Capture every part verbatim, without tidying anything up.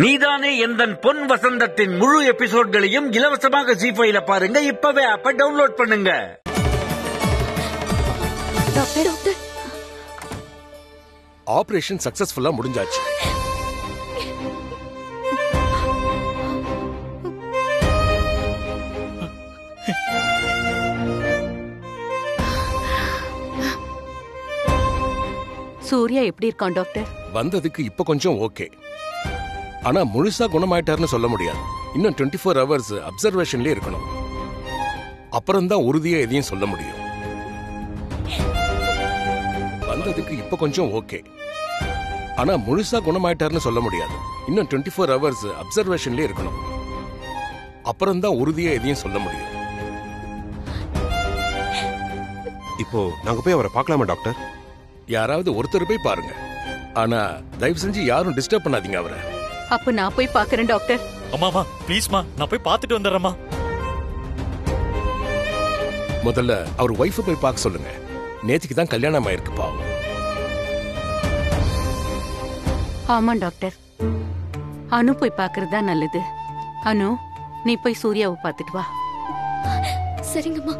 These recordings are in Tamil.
நீதானே எந்தன் பொன் வசந்தத்தின் முழு எபிசோட்களையும் இலவசமாக ஜீஃபைல பாருங்க. இப்பவே ஆப்பை டவுன்லோட் பண்ணுங்க. டாக்டர் டாக்டர் ஆபரேஷன் சக்சஸ்ஃபுல்லா முடிஞ்சாச்சு. சூர்யா எப்படி இருக்கான் டாக்டர்? வந்ததுக்கு இப்ப கொஞ்சம் ஓகே, ஆனா முழுசா குணமாயிட்டாருன்னு சொல்ல முடியாது. இன்னும் இருபத்தி நான்கு ஹவர்ஸ் அப்சர்வேஷன்லயே இருக்கணும், அப்புறம் தான் உறுதியா எதையும் சொல்ல முடியும். வந்ததுக்கு இப்ப கொஞ்சம் ஓகே, ஆனா முழுசா குணமாயிட்டாருன்னு சொல்ல முடியாது. இன்னும் இருபத்தி நான்கு ஹவர்ஸ் அப்சர்வேஷன்லயே இருக்கணும், அப்புறம் தான் உறுதியா எதையும் சொல்ல முடியும். இப்போ நாங்க போய் அவரை பார்க்கலாமா டாக்டர்? யாராவது ஒருத்தர் போய் பாருங்க, ஆனா தயவு செஞ்சு யாரும் டிஸ்டர்ப் பண்ணாதீங்க அவரை. அப்ப நான் போய் பாக்குறேன் டாக்டர். அம்மாமா ப்ளீஸ்மா, நான் போய் பார்த்துட்டு வந்துடுறேம்மா. முதல்ல அவர் வைஃப் போய் பார்க்க சொல்லுங்க. நேத்திக்கு தான் கல்யாணம் ஆயிருக்கு பாவம். ஆமா டாக்டர், அனு போய் பாக்குறது தான் நல்லது. அனு, நீ போய் சூர்யாவை பார்த்துட்டு வா. சரிங்கம்மா.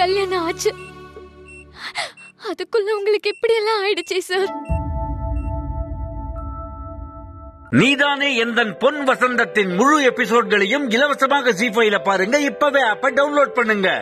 கல்யாணம் ஆச்சு, அதுக்குள்ள உங்களுக்கு எப்படி எல்லாம் ஆயிடுச்சு சார்? நீதானே எந்தன் பொன் வசந்தத்தின் முழு எபிசோட்களையும் இலவசமாக ஜீஃபைல பாருங்க. இப்பவே ஆப்பை டவுன்லோட் பண்ணுங்க.